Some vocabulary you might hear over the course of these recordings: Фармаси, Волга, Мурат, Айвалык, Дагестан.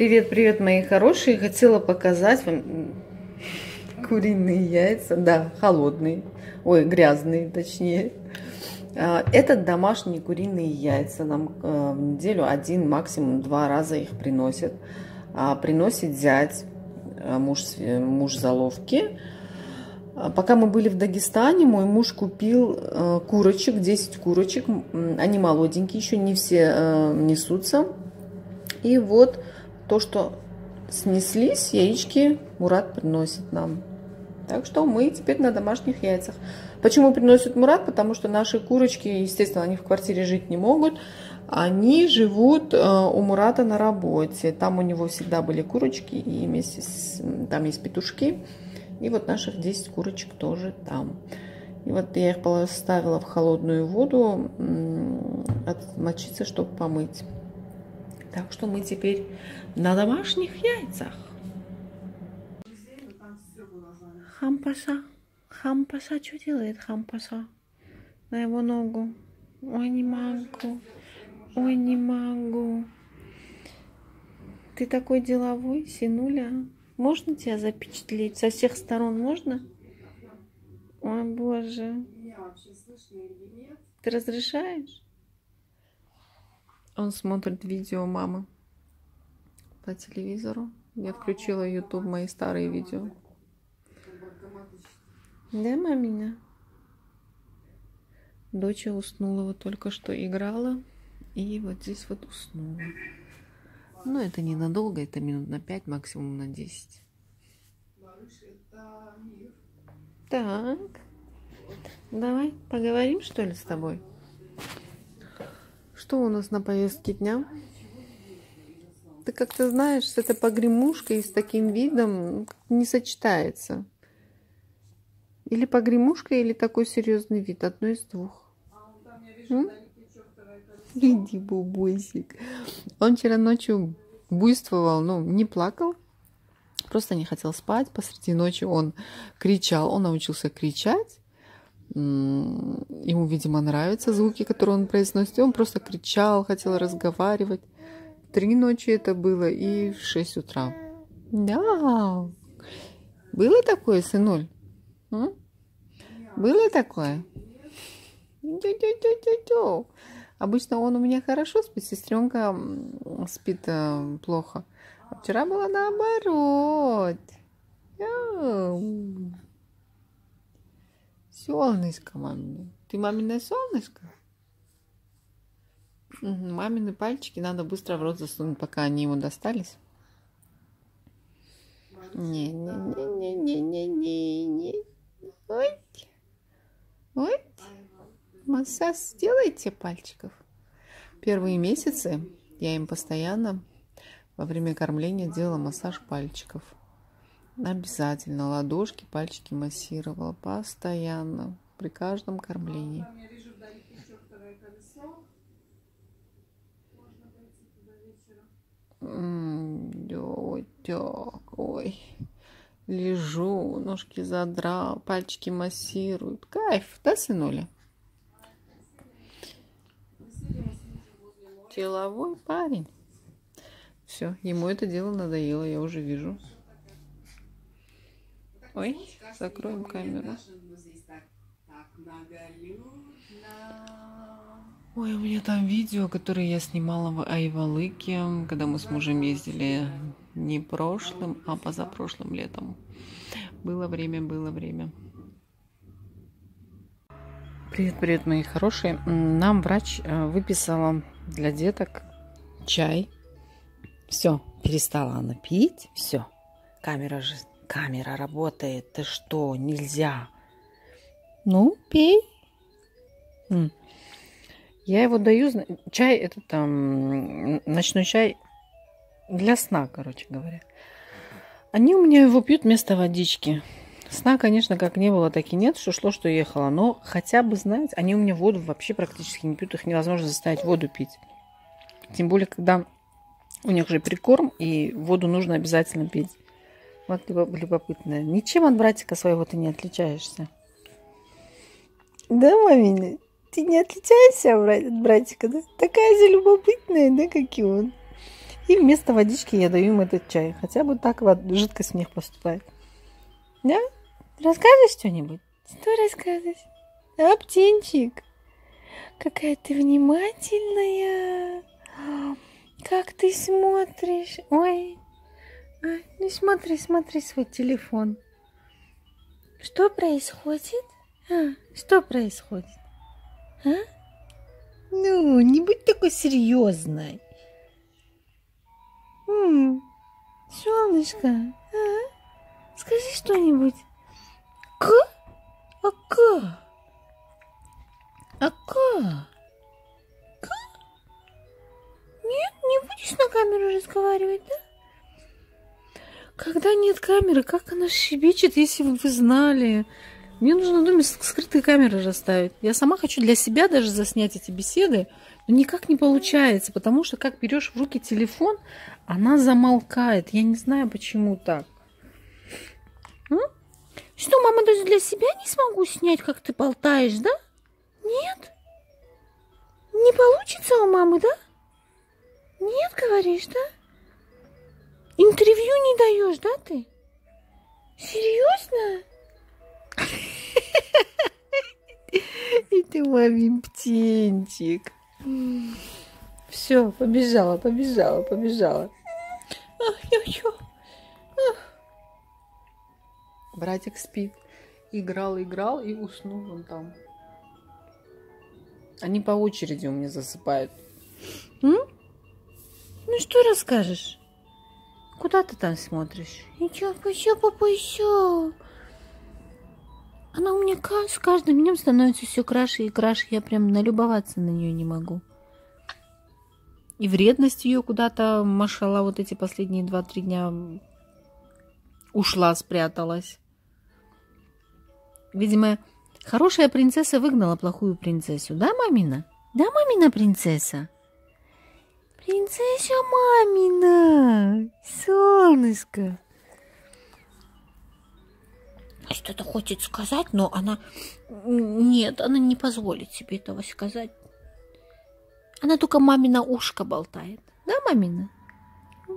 Привет, мои хорошие. Хотела показать вам куриные яйца. Да, холодные. Ой, грязные, точнее. Это домашние куриные яйца. Нам в неделю один, максимум два раза их приносят. Приносит зять, муж заловки. Пока мы были в Дагестане, мой муж купил курочек, 10 курочек. Они молоденькие, еще не все несутся. И вот то, что снеслись, яички Мурат приносит нам. Так что мы теперь на домашних яйцах. Почему приносит Мурат? Потому что наши курочки, естественно, они в квартире жить не могут. Они живут у Мурата на работе. Там у него всегда были курочки, и вместе с, там есть петушки. И вот наших 10 курочек тоже там. И вот я их поставила в холодную воду отмочиться, чтобы помыть. Так что мы теперь на домашних яйцах. Хампаса. Хампаса. Что делает Хампаса? На его ногу. Ой, не могу. Ой, не могу. Ты такой деловой, синуля. Можно тебя запечатлеть? Со всех сторон можно? Ой, боже. Ты разрешаешь? Он смотрит видео мамы по телевизору. Я включила YouTube, мои старые видео. Да, мамина? Доча уснула, вот только что играла. И вот здесь вот уснула. Но это ненадолго, это минут на 5, максимум на 10. Так. Давай поговорим, что ли, с тобой? Что у нас на повестке дня? Ты как-то знаешь, с этой погремушкой и с таким видом не сочетается. Или погремушка, или такой серьезный вид. Одно из двух. Иди, бубусик. Он вчера ночью буйствовал, ну, не плакал. Просто не хотел спать. Посреди ночи он кричал. Он научился кричать. Ему, видимо, нравятся звуки, которые он произносит. Он просто кричал, хотел разговаривать. 3 ночи это было и 6 утра. Да. Было такое, сынуль? А? Было такое? Обычно он у меня хорошо спит, сестренка спит плохо. А вчера было наоборот. Солнышко, мамина. Ты маминое солнышко? Угу. Мамины пальчики надо быстро в рот засунуть, пока они ему достались. Не-не-не-не-не-не-не. Ой. Ой. Массаж сделайте пальчиков. Первые месяцы я им постоянно во время кормления делала массаж пальчиков. Обязательно ладошки, пальчики массировала постоянно, при каждом кормлении. Ой, лежу, ножки задрал, пальчики массируют. Кайф, да, сынуля? Деловой парень. Все, ему это дело надоело, я уже вижу. Ой, закроем камеру. Ой, у меня там видео, которое я снимала в Айвалыке, когда мы с мужем ездили не прошлым, а позапрошлым летом. Было время. Привет, мои хорошие. Нам врач выписала для деток чай. Все, перестала она пить. Все, камера же. Камера работает. Ты что, нельзя? Ну, пей. Я его даю. Чай, это там ночной чай для сна, короче говоря. Они у меня его пьют вместо водички. Сна, конечно, как не было, так и нет. Что шло, что ехало. Но хотя бы, знаете, они у меня воду вообще практически не пьют. Их невозможно заставить воду пить. Тем более, когда у них же прикорм, и воду нужно обязательно пить. Вот любопытная. Ничем от братика своего ты не отличаешься. Да, мамина? Ты не отличаешься от братика, да? Такая же любопытная, да, как и он. И вместо водички я даю им этот чай. Хотя бы так вот жидкость в них поступает. Да? Расскажешь что-нибудь? Что расскажешь? А, птенчик? Какая ты внимательная. Как ты смотришь. Ой. Ай, ну смотри свой телефон. Что происходит? А, что происходит? А? Ну, не будь такой серьезной. Солнышко, а? Скажи что-нибудь. Нет, не будешь на камеру разговаривать, да? Когда нет камеры, как она щебечет, если бы вы знали. Мне нужно в доме скрытые камеры расставить. Я сама хочу для себя даже заснять эти беседы, но никак не получается, потому что как берешь в руки телефон, она замолкает. Я не знаю, почему так. Что, мама даже для себя не смогу снять, как ты болтаешь, да? Нет? Не получится у мамы, да? Нет, говоришь, да? Интервью не даешь, да, ты? Серьезно? И ты мамин птенчик. Все, побежала. Братик спит. Играл и уснул вон там. Они по очереди у меня засыпают. Ну что расскажешь? Куда ты там смотришь? Еще, папа, еще. Она у меня с каждым днем становится все краше и краше. Я прям налюбоваться на нее не могу. И вредность ее куда-то, машала, вот эти последние 2-3 дня ушла, спряталась. Видимо, хорошая принцесса выгнала плохую принцессу. Да, мамина? Да, мамина принцесса? Принцесса мамина, солнышко. Что-то хочет сказать, но она... Нет, она не позволит себе этого сказать. Она только мамина ушко болтает. Да, мамина? Да?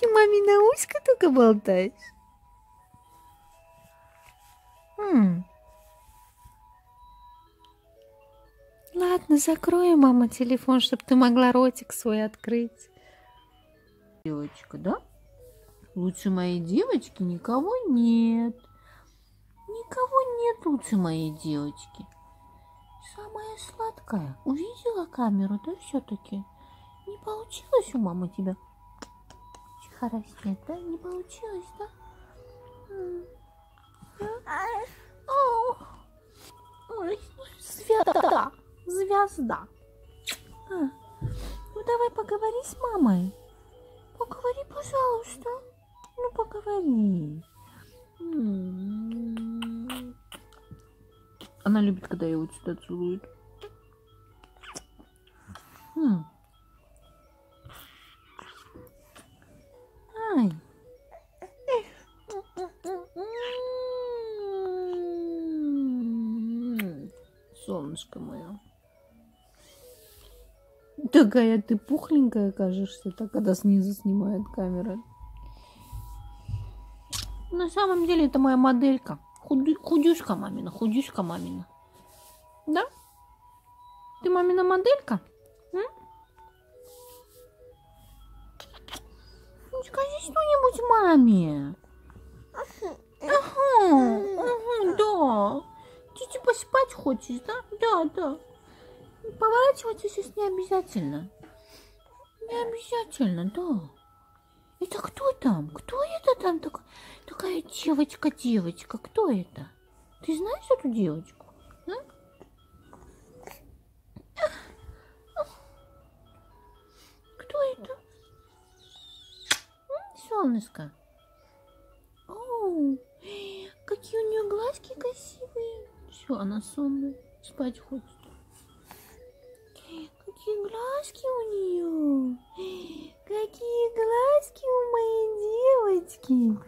Ты мамина ушко только болтаешь? Ладно, закрою, мама, телефон, чтобы ты могла ротик свой открыть. Девочка, да? Лучше моей девочки никого нет. Никого нет лучше моей девочки. Самая сладкая. Увидела камеру, да, все-таки? Не получилось у мамы тебя чехарашнет, да? Не получилось, да? Звезда. Звезда. Ну давай поговори с мамой. Поговори, пожалуйста. Ну поговори. Она любит, когда ее вот сюда целуют. Ай. Солнышко мое. Такая ты пухленькая, кажешься, так, когда снизу снимает камера. На самом деле это моя моделька. Худюшка мамина, Да? Ты мамина моделька? Ну, скажи что-нибудь маме. Да. Ты типа спать хочешь, да? Да. Поворачиваться сейчас не обязательно. Да. Это кто там? Кто это там такая девочка? Кто это? Ты знаешь эту девочку? Кто это? Солнышко. О, какие у нее глазки красивые. Все, она сонная. Спать хочет. Какие глазки у нее! Какие глазки у моей девочки!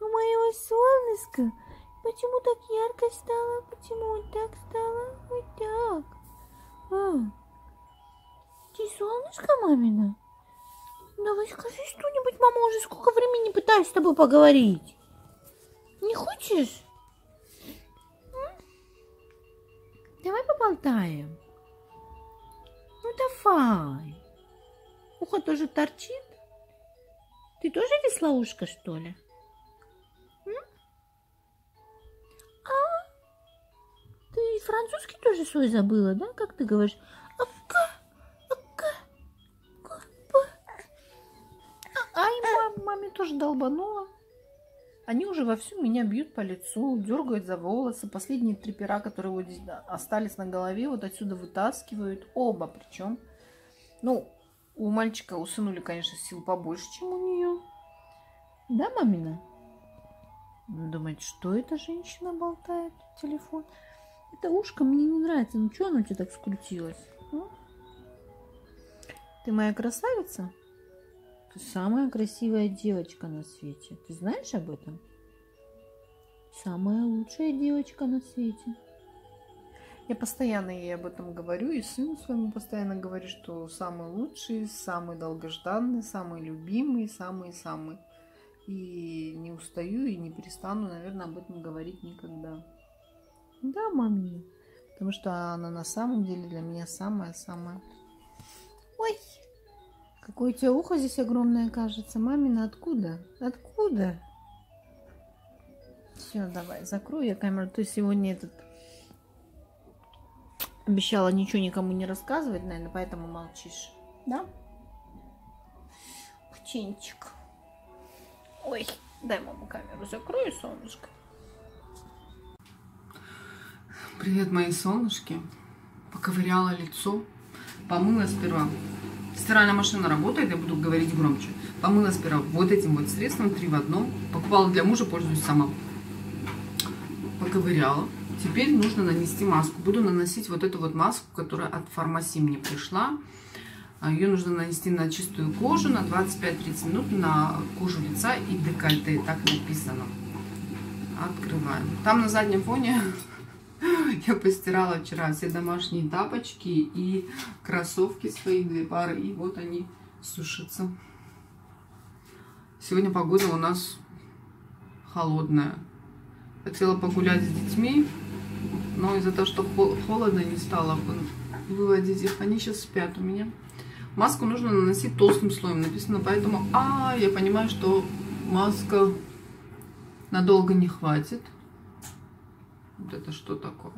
У моего солнышка! Почему так ярко стало? Почему вот так стало? Вот так! Ты солнышко мамина? Давай скажи что-нибудь, мама уже сколько времени пытаюсь с тобой поговорить. Не хочешь? Давай поболтаем. Ну давай. Ухо тоже торчит. Ты тоже веслоушка, что ли? А ты французский тоже свой забыла, да? Как ты говоришь? Ай, маме тоже долбанула. Они уже вовсю меня бьют по лицу, дергают за волосы. Последние три пера, которые вот здесь остались на голове, вот отсюда вытаскивают. Оба причем. Ну, у мальчика, у сынули, конечно, сил побольше, чем у нее. Да, мамина? Думает, что эта женщина болтает в телефон. Это ушко мне не нравится. Ну, что оно у тебя так скрутилось? Ну? Ты моя красавица? Ты самая красивая девочка на свете. Ты знаешь об этом? Самая лучшая девочка на свете. Я постоянно ей об этом говорю. И сыну своему постоянно говорю, что самые лучшие, самые долгожданные, самые любимые, самые-самые. И не устаю, и не перестану, наверное, об этом говорить никогда. Да, маме. Потому что она на самом деле для меня самая-самая. Ой! Какое у тебя ухо здесь огромное, кажется. Мамина, откуда? Откуда? Все, давай, закрою я камеру. Ты сегодня этот... Обещала ничего никому не рассказывать, наверное, поэтому молчишь. Да? Птенчик. Ой, дай маму камеру закрою, солнышко. Привет, мои солнышки. Поковыряла лицо. Помыла сперва. Стиральная машина работает, я буду говорить громче. Помыла сперва вот этим вот средством 3 в 1. Покупала для мужа, пользуюсь сама. Поковыряла. Теперь нужно нанести маску. Буду наносить вот эту вот маску, которая от Фармаси мне пришла. Ее нужно нанести на чистую кожу, на 25-30 минут, на кожу лица и декольте. Так написано. Открываем. Там на заднем фоне... Я постирала вчера все домашние тапочки и кроссовки свои, 2 пары. И вот они сушатся. Сегодня погода у нас холодная. Хотела погулять с детьми, но из-за того, что холодно, не стала выводить их. Они сейчас спят у меня. Маску нужно наносить толстым слоем. Написано, поэтому... я понимаю, что маска надолго не хватит. Вот это что такое?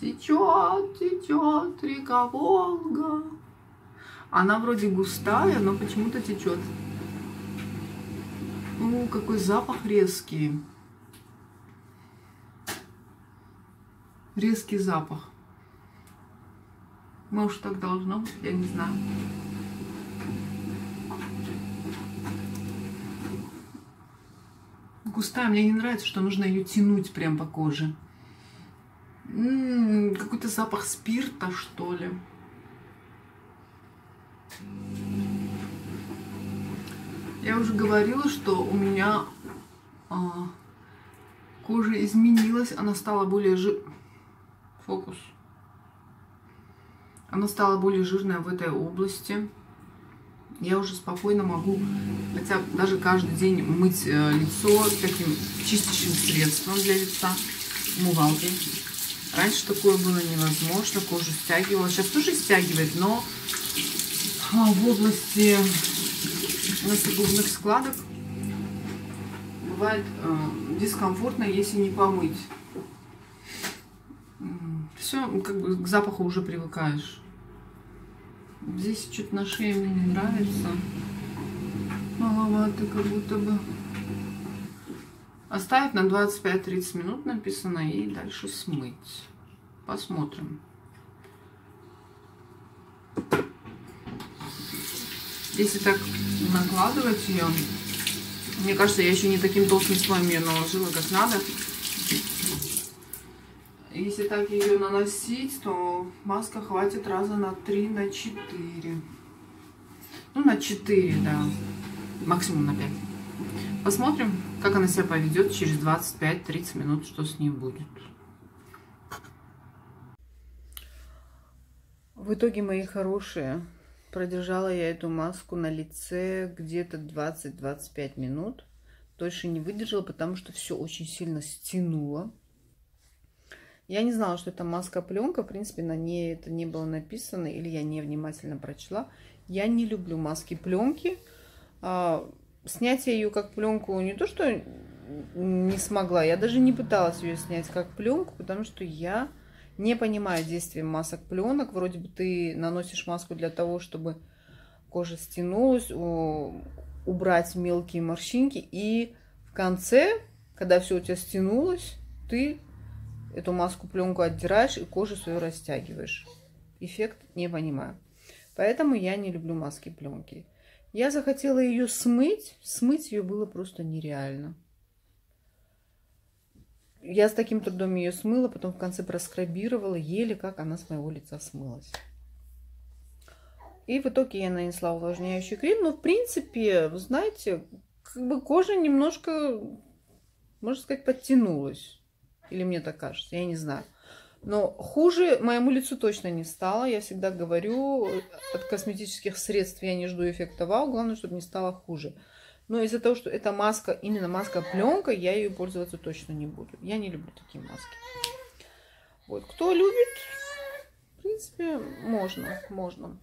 Течет, течет река Волга. Она вроде густая, но почему-то течет. Ну, какой запах резкий. Резкий запах. Может, так должно быть, я не знаю. Густая, мне не нравится, что нужно ее тянуть прям по коже. Какой-то запах спирта, что ли. Я уже говорила, что у меня кожа изменилась. Она стала более Она стала более жирная в этой области. Я уже спокойно могу, хотя даже каждый день мыть лицо таким чистящим средством для лица, умывалкой. Раньше такое было невозможно, кожу стягивала. Сейчас тоже стягивает, но в области носогубных складок бывает дискомфортно, если не помыть. Все, как бы к запаху уже привыкаешь. Здесь что-то на шее мне не нравится. Маловато как будто бы. Оставить на 25-30 минут написано и дальше смыть. Посмотрим. Если так накладывать ее, мне кажется, я еще не таким толстым слоем ее наложила, как надо. Если так ее наносить, то маска хватит раза на 3, на 4. Ну, на 4, да. Максимум на 5. Посмотрим, как она себя поведет через 25-30 минут, что с ней будет. В итоге, мои хорошие, Продержала я эту маску на лице где-то 20-25 минут. Дольше не выдержала, потому что все очень сильно стянуло. Я не знала, что это маска-пленка. В принципе, на ней это не было написано, или я невнимательно прочла. Я не люблю маски-пленки. Снять я ее как пленку не то, что не смогла, я даже не пыталась ее снять как пленку, потому что я не понимаю действия масок пленок. Вроде бы ты наносишь маску для того, чтобы кожа стянулась, убрать мелкие морщинки, и в конце, когда все у тебя стянулось, ты эту маску пленку отдираешь и кожу свою растягиваешь. Эффект не понимаю. Поэтому я не люблю маски пленки. Я захотела ее смыть. Смыть ее было просто нереально. Я с таким трудом ее смыла, потом в конце проскрабировала, еле как она с моего лица смылась. И в итоге я нанесла увлажняющий крем. Но в принципе, вы знаете, как бы кожа немножко, можно сказать, подтянулась. Или мне так кажется, я не знаю. Но хуже моему лицу точно не стало. Я всегда говорю, от косметических средств я не жду эффекта вау. Главное, чтобы не стало хуже. Но из-за того, что это маска, именно маска-пленка, я ее пользоваться точно не буду. Я не люблю такие маски. Вот. Кто любит, в принципе, можно.